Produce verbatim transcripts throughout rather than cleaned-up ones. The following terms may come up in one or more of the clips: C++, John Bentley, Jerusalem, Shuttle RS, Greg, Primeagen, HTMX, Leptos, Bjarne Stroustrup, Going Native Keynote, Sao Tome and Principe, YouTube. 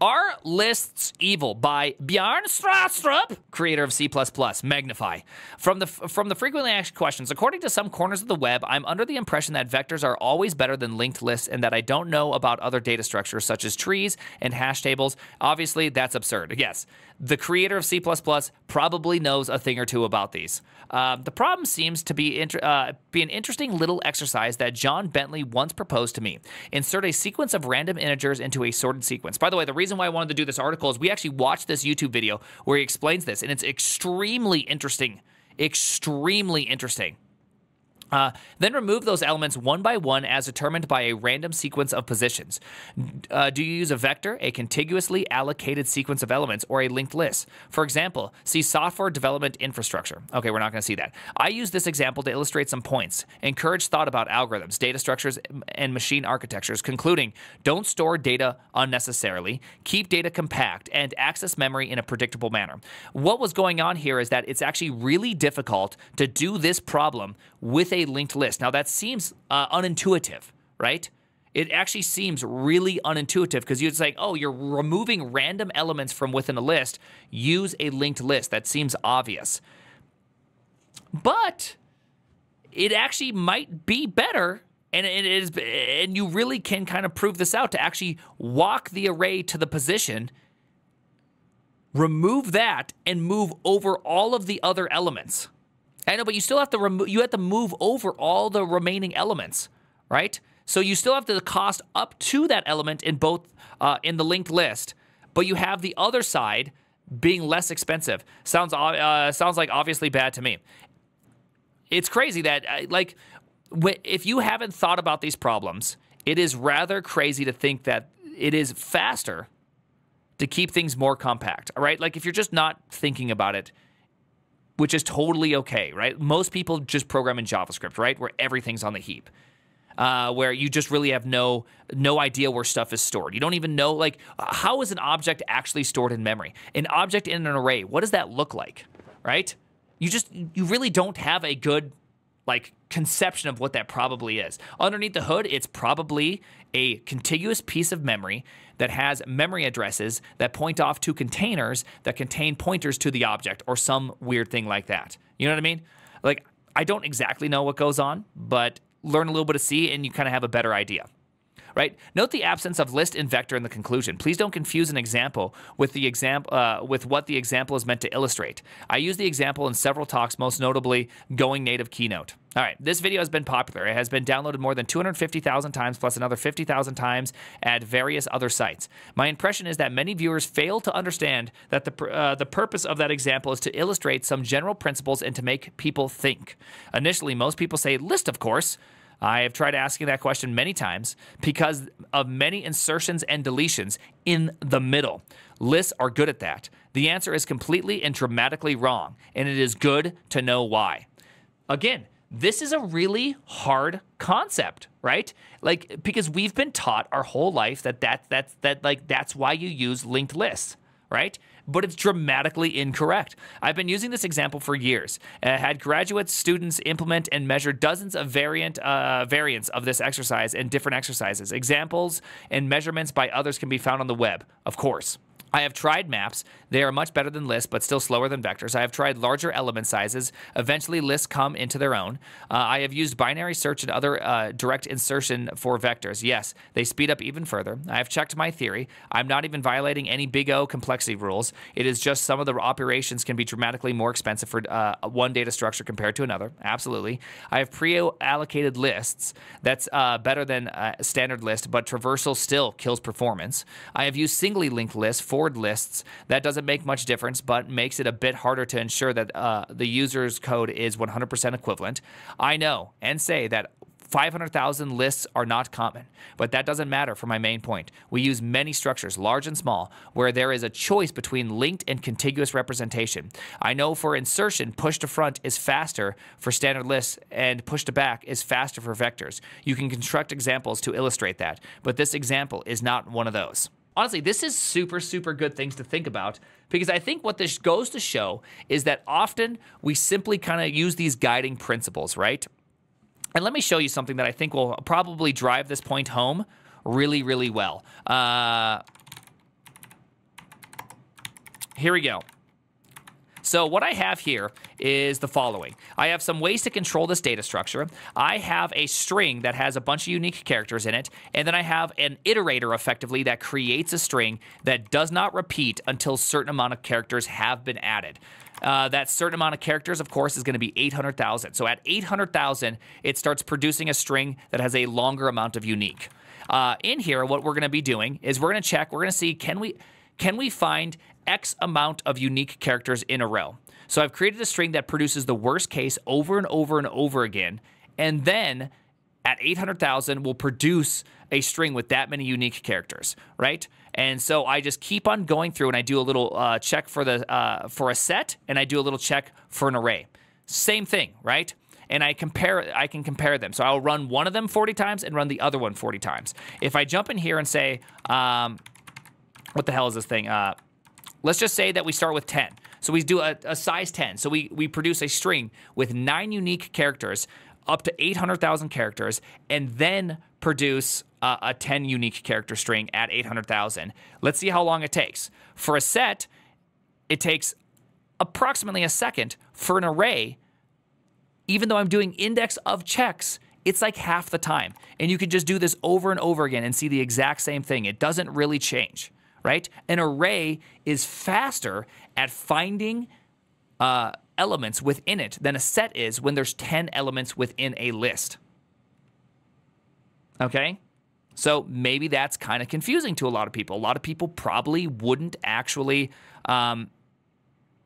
Are Lists Evil by Bjarne Stroustrup, creator of C plus plus, Magnify. From the, from the frequently asked questions, according to some corners of the web, I'm under the impression that vectors are always better than linked lists and that I don't know about other data structures such as trees and hash tables. Obviously, that's absurd. Yes, the creator of C plus plus probably knows a thing or two about these. Uh, the problem seems to be, inter uh, be an interesting little exercise that John Bentley once proposed to me. Insert a sequence of random integers into a sorted sequence. By the way, the reason why I wanted to do this article is we actually watched this YouTube video where he explains this, and it's extremely interesting, extremely interesting. Uh, then remove those elements one by one as determined by a random sequence of positions. Uh, do you use a vector, a contiguously allocated sequence of elements, or a linked list? For example, see software development infrastructure. Okay, we're not going to see that. I use this example to illustrate some points. Encourage thought about algorithms, data structures, and machine architectures, concluding, don't store data unnecessarily, keep data compact, and access memory in a predictable manner. What was going on here is that it's actually really difficult to do this problem with a linked list. Now that seems uh, unintuitive, right? It actually seems really unintuitive because you're like, oh, you're removing random elements from within a list. Use a linked list. That seems obvious. But it actually might be better, and it is, and you really can kind of prove this out to actually walk the array to the position, remove that, and move over all of the other elements. I know, but you still have to remove, you have to move over all the remaining elements, right? So you still have to cost up to that element in both, uh, in the linked list, but you have the other side being less expensive. Sounds, uh, sounds like obviously bad to me. It's crazy that, uh, like, if you haven't thought about these problems, it is rather crazy to think that it is faster to keep things more compact, all right? Like, if you're just not thinking about it, which is totally okay, right? Most people just program in JavaScript, right? Where everything's on the heap, uh, where you just really have no no idea where stuff is stored. You don't even know, like, how is an object actually stored in memory? An object in an array, what does that look like, right? You just, you really don't have a good, like, conception of what that probably is. Underneath the hood, it's probably a contiguous piece of memory that has memory addresses that point off to containers that contain pointers to the object or some weird thing like that. You know what I mean? Like, I don't exactly know what goes on, but learn a little bit of C and you kind of have a better idea, right? Note the absence of list and vector in the conclusion. Please don't confuse an example with the example uh, with what the example is meant to illustrate. I use the example in several talks, most notably Going Native Keynote. All right, this video has been popular. It has been downloaded more than two hundred fifty thousand times, plus another fifty thousand times at various other sites. My impression is that many viewers fail to understand that the, uh, the purpose of that example is to illustrate some general principles and to make people think. Initially, most people say list, of course. I have tried asking that question many times because of many insertions and deletions in the middle. Lists are good at that. The answer is completely and dramatically wrong, and it is good to know why. Again, this is a really hard concept, right? Like, because we've been taught our whole life that that that's that like that's why you use linked lists, right? But it's dramatically incorrect. I've been using this example for years. I had graduate students implement and measure dozens of variant uh, variants of this exercise and different exercises. Examples and measurements by others can be found on the web, of course. I have tried maps. They are much better than lists, but still slower than vectors. I have tried larger element sizes. Eventually, lists come into their own. Uh, I have used binary search and other uh, direct insertion for vectors. Yes, they speed up even further. I have checked my theory. I'm not even violating any big O complexity rules. It is just some of the operations can be dramatically more expensive for uh, one data structure compared to another. Absolutely. I have pre-allocated lists. That's uh, better than uh, standard list, but traversal still kills performance. I have used singly linked lists for lists. That doesn't make much difference, but makes it a bit harder to ensure that uh, the user's code is one hundred percent equivalent. I know and say that five hundred thousand lists are not common, but that doesn't matter for my main point. We use many structures, large and small, where there is a choice between linked and contiguous representation. I know for insertion, push to front is faster for standard lists and push to back is faster for vectors. You can construct examples to illustrate that, but this example is not one of those. Honestly, this is super, super good things to think about because I think what this goes to show is that often we simply kind of use these guiding principles, right? And let me show you something that I think will probably drive this point home really, really well. Uh, here we go. So what I have here is the following. I have some ways to control this data structure. I have a string that has a bunch of unique characters in it, and then I have an iterator effectively that creates a string that does not repeat until certain amount of characters have been added. Uh, that certain amount of characters, of course, is going to be eight hundred thousand. So at eight hundred thousand, it starts producing a string that has a longer amount of unique. Uh, in here, what we're going to be doing is we're going to check, we're going to see, can we, can we find X amount of unique characters in a row? So I've created a string that produces the worst case over and over and over again, and then at eight hundred thousand will produce a string with that many unique characters, right? And so I just keep on going through, and I do a little uh, check for the uh, for a set, and I do a little check for an array. Same thing, right? And I compare, I can compare them. So I'll run one of them forty times and run the other one forty times. If I jump in here and say, um, what the hell is this thing? Uh, Let's just say that we start with ten. So we do a, a size ten. So we, we produce a string with nine unique characters, up to eight hundred thousand characters, and then produce uh, a ten unique character string at eight hundred thousand. Let's see how long it takes. For a set, it takes approximately a second. For an array, even though I'm doing index of checks, it's like half the time. And you can just do this over and over again and see the exact same thing. It doesn't really change. Right? An array is faster at finding uh, elements within it than a set is when there's ten elements within a list. Okay? So maybe that's kind of confusing to a lot of people. A lot of people probably wouldn't actually um,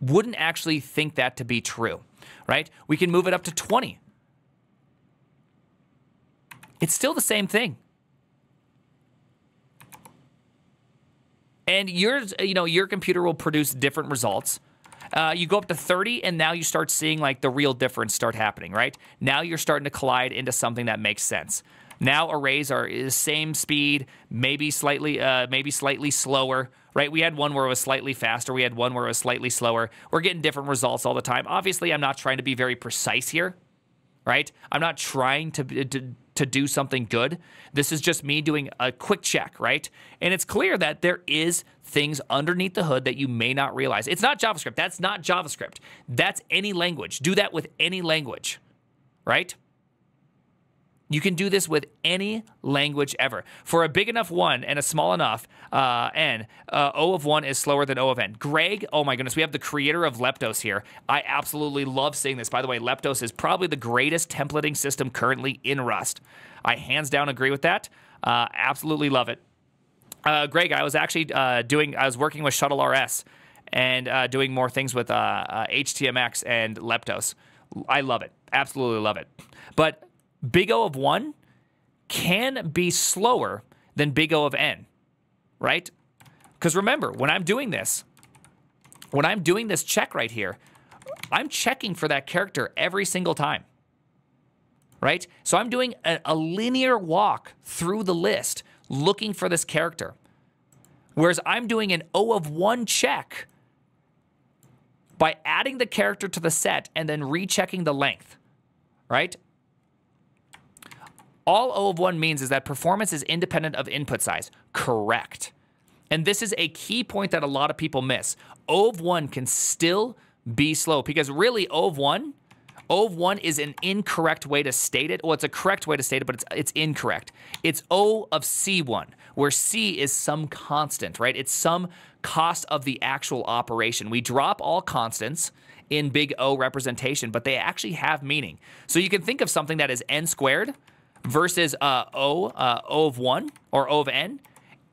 wouldn't actually think that to be true. Right? We can move it up to twenty. It's still the same thing. And yours, you know, your computer will produce different results. Uh, you go up to thirty, and now you start seeing like the real difference start happening, right? Now you're starting to collide into something that makes sense. Now arrays are the same speed, maybe slightly, uh, maybe slightly slower, right? We had one where it was slightly faster. We had one where it was slightly slower. We're getting different results all the time. Obviously, I'm not trying to be very precise here, right? I'm not trying to, to to do something good. This is just me doing a quick check, right? And it's clear that there is things underneath the hood that you may not realize. It's not JavaScript. That's not JavaScript. That's any language. Do that with any language, right? You can do this with any language ever. For a big enough one and a small enough uh, n, uh, O of one is slower than O of n. Greg, oh my goodness, we have the creator of Leptos here. I absolutely love seeing this. By the way, Leptos is probably the greatest templating system currently in Rust. I hands down agree with that. Uh, absolutely love it. Uh, Greg, I was actually uh, doing, I was working with Shuttle R S and uh, doing more things with uh, uh, H T M X and Leptos. I love it. Absolutely love it. But big O of one can be slower than big O of n, right? Because remember, when I'm doing this, when I'm doing this check right here, I'm checking for that character every single time, right? So I'm doing a, a linear walk through the list looking for this character, whereas I'm doing an O of one check by adding the character to the set and then rechecking the length, right? All O of one means is that performance is independent of input size. Correct. And this is a key point that a lot of people miss. O of one can still be slow because really O of one, O of one is an incorrect way to state it. Well, it's a correct way to state it, but it's, it's incorrect. It's O of C one, where C is some constant, right? It's some cost of the actual operation. We drop all constants in big O representation, but they actually have meaning. So you can think of something that is n squared versus uh, O, uh, O of one, or O of n,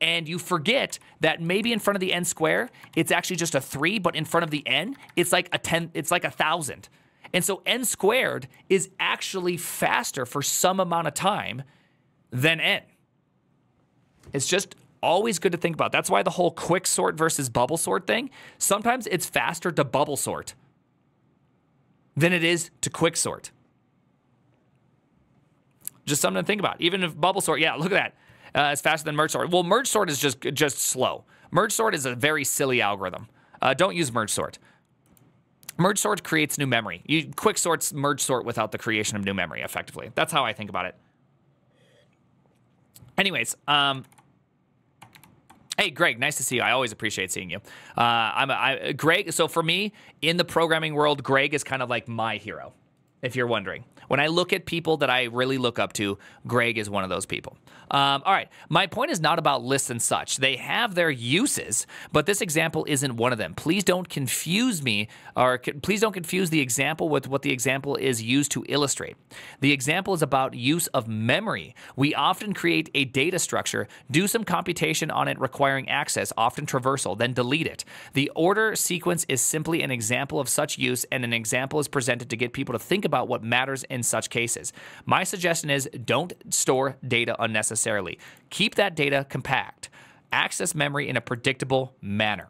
and you forget that maybe in front of the n square, it's actually just a three, but in front of the n, it's like a ten, it's like a thousand. And so n squared is actually faster for some amount of time than n. It's just always good to think about. That's why the whole quick sort versus bubble sort thing, sometimes it's faster to bubble sort than it is to quick sort. Just something to think about. Even if bubble sort, yeah, look at that. Uh, it's faster than merge sort. Well, merge sort is just just slow. Merge sort is a very silly algorithm. Uh, don't use merge sort. Merge sort creates new memory. You quick sorts merge sort without the creation of new memory, effectively. That's how I think about it. Anyways, um, Hey, Greg, nice to see you. I always appreciate seeing you. Uh, I'm a, I, Greg. So for me, in the programming world, Greg is kind of like my hero, if you're wondering. When I look at people that I really look up to, Greg is one of those people. Um, all right, my point is not about lists and such. They have their uses, but this example isn't one of them. Please don't confuse me, or please don't confuse the example with what the example is used to illustrate. The example is about use of memory. We often create a data structure, do some computation on it requiring access, often traversal, then delete it. The order sequence is simply an example of such use, and an example is presented to get people to think about what matters in such cases. My suggestion is don't store data unnecessarily. Keep that data compact. Access memory in a predictable manner.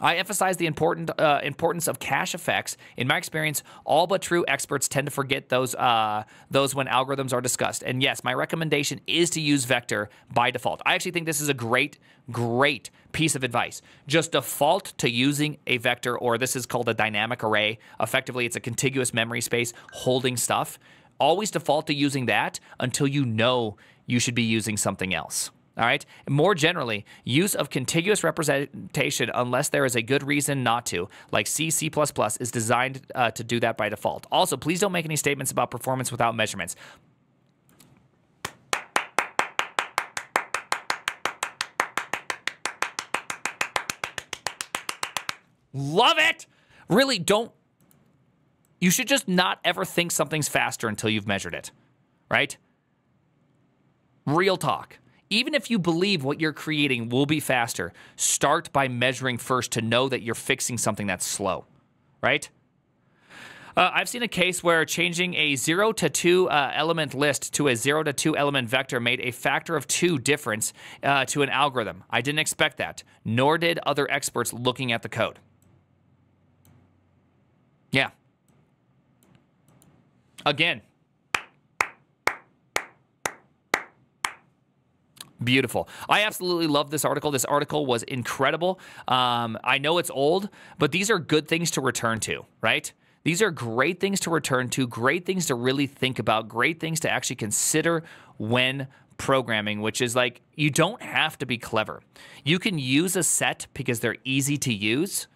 I emphasize the important uh, importance of cache effects. In my experience, all but true experts tend to forget those uh, those when algorithms are discussed. And yes, my recommendation is to use vector by default. I actually think this is a great, great piece of advice. Just default to using a vector, or this is called a dynamic array. Effectively, it's a contiguous memory space holding stuff. Always default to using that until you know you should be using something else. All right. More generally, use of contiguous representation, unless there is a good reason not to, like C, C plus plus is designed uh, to do that by default. Also, please don't make any statements about performance without measurements. Love it. Really don't. You should just not ever think something's faster until you've measured it, right? Real talk. Even if you believe what you're creating will be faster, start by measuring first to know that you're fixing something that's slow, right? Uh, I've seen a case where changing a zero to two uh, element list to a zero to two element vector made a factor of two difference uh, to an algorithm. I didn't expect that, nor did other experts looking at the code. Yeah. Again. Beautiful. I absolutely love this article. This article was incredible. Um, I know it's old, but these are good things to return to, right? These are great things to return to, great things to really think about, great things to actually consider when programming, which is like, you don't have to be clever. You can use a set because they're easy to use,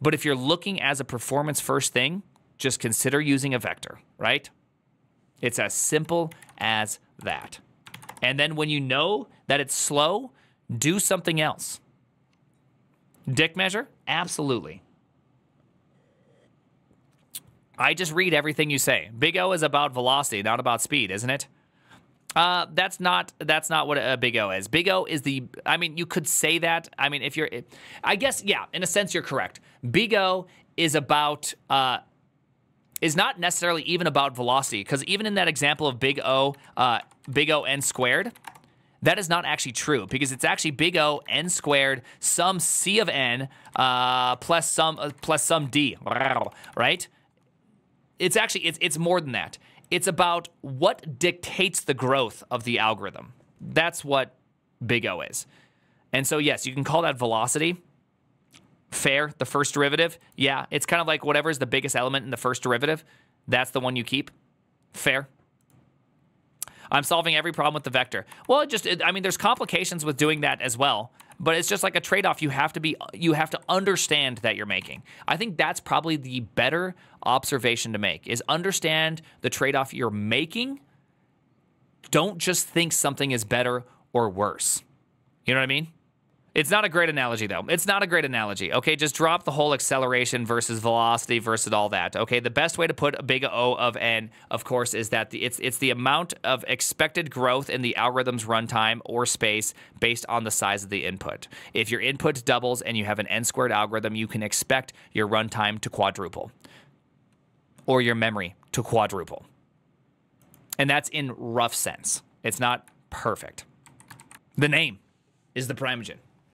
but if you're looking as a performance first thing, just consider using a vector, right? It's as simple as that. And then when you know that it's slow, do something else. Dick measure? Absolutely. I just read everything you say. Big O is about velocity, not about speed, isn't it? Uh, that's not that's not what a Big O is. Big O is the, I mean, you could say that. I mean, if you're, I guess, yeah, in a sense, you're correct. Big O is about, uh, is not necessarily even about velocity, because even in that example of Big O, uh, Big O n squared, that is not actually true, because it's actually Big O n squared some c of n uh, plus some uh, plus some d, right? It's actually it's it's more than that. It's about what dictates the growth of the algorithm. That's what Big O is, and so yes, you can call that velocity. Fair, the first derivative, yeah, it's kind of like whatever is the biggest element in the first derivative, that's the one you keep. Fair. I'm solving every problem with the vector. Well, it just, it, I mean, there's complications with doing that as well, but it's just like a trade-off. You have to be, you have to understand that you're making. I think that's probably the better observation to make, is understand the trade-off you're making. Don't just think something is better or worse. You know what I mean? It's not a great analogy, though. It's not a great analogy, okay? Just drop the whole acceleration versus velocity versus all that, okay? The best way to put a Big O of n, of course, is that the, it's, it's the amount of expected growth in the algorithm's runtime or space based on the size of the input. If your input doubles and you have an n-squared algorithm, you can expect your runtime to quadruple or your memory to quadruple. And that's in rough sense. It's not perfect. The name is the Primeagen.